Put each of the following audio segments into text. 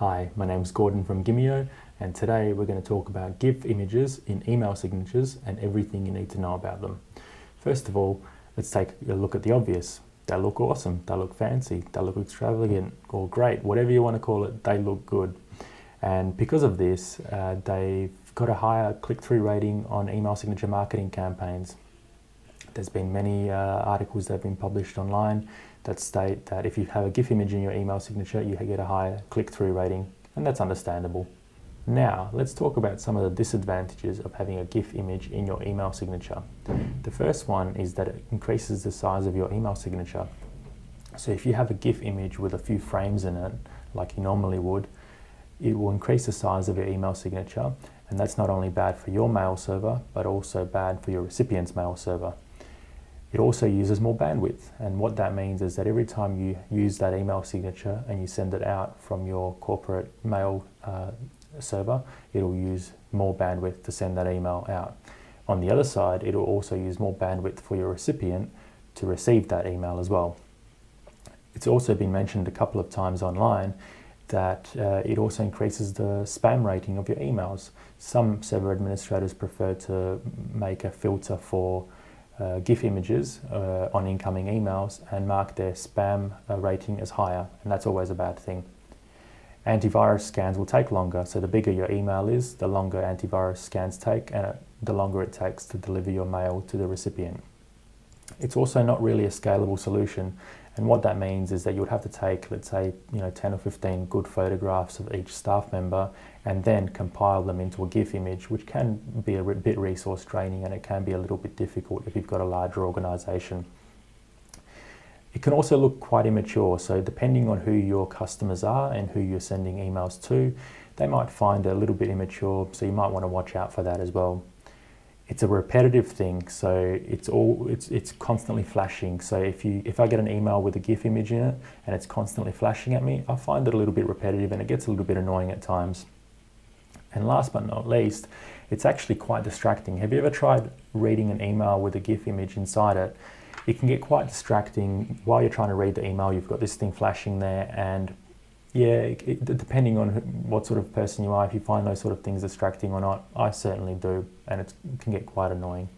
Hi, my name's Gordon from Gimmio, and today we're going to talk about GIF images in email signatures and everything you need to know about them. First of all, let's take a look at the obvious. They look awesome, they look fancy, they look extravagant or great, whatever you want to call it, they look good. And because of this, they've got a higher click-through rating on email signature marketing campaigns. There's been many articles that have been published online that state that if you have a GIF image in your email signature, you get a higher click-through rating, and that's understandable. Now, let's talk about some of the disadvantages of having a GIF image in your email signature. The first one is that it increases the size of your email signature. So if you have a GIF image with a few frames in it, like you normally would, it will increase the size of your email signature, and that's not only bad for your mail server, but also bad for your recipient's mail server. It also uses more bandwidth, and what that means is that every time you use that email signature and you send it out from your corporate mail server, it'll use more bandwidth to send that email out. On the other side, it'll also use more bandwidth for your recipient to receive that email as well. It's also been mentioned a couple of times online that it also increases the spam rating of your emails. Some server administrators prefer to make a filter for GIF images on incoming emails and mark their spam rating as higher, and that's always a bad thing. Antivirus scans will take longer, so the bigger your email is, the longer antivirus scans take and the longer it takes to deliver your mail to the recipient. It's also not really a scalable solution, and what that means is that you would have to take, let's say, 10 or 15 good photographs of each staff member and then compile them into a GIF image, which can be a bit resource draining, and it can be a little bit difficult if you've got a larger organization. It can also look quite immature, so depending on who your customers are and who you're sending emails to, they might find it a little bit immature, so you might want to watch out for that as well. It's a repetitive thing, so it's constantly flashing. So if I get an email with a GIF image in it and it's constantly flashing at me, I find it a little bit repetitive and it gets a little bit annoying at times. And last but not least, it's actually quite distracting. Have you ever tried reading an email with a GIF image inside it? It can get quite distracting. While you're trying to read the email, you've got this thing flashing there, and yeah, depending on what sort of person you are, if you find those sort of things distracting or not, I certainly do, and it can get quite annoying.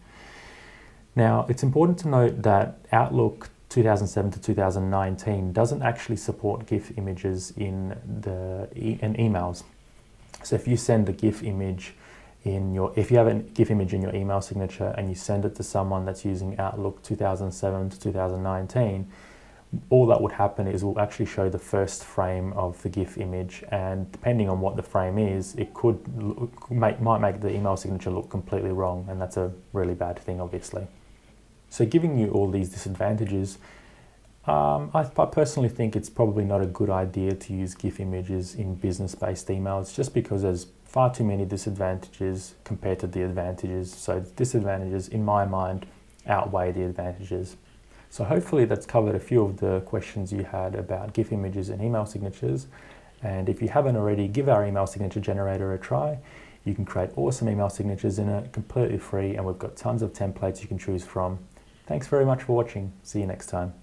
Now, it's important to note that Outlook 2007 to 2019 doesn't actually support GIF images in emails. So if you send a GIF image if you have a GIF image in your email signature and you send it to someone that's using Outlook 2007 to 2019, all that would happen is we'll actually show the first frame of the GIF image, and depending on what the frame is, it might make the email signature look completely wrong, and that's a really bad thing, obviously. So giving you all these disadvantages, I personally think it's probably not a good idea to use GIF images in business-based emails, just because there's far too many disadvantages compared to the advantages. So the disadvantages, in my mind, outweigh the advantages. So hopefully that's covered a few of the questions you had about GIF images and email signatures. And if you haven't already, give our email signature generator a try. You can create awesome email signatures in it, completely free, and we've got tons of templates you can choose from. Thanks very much for watching. See you next time.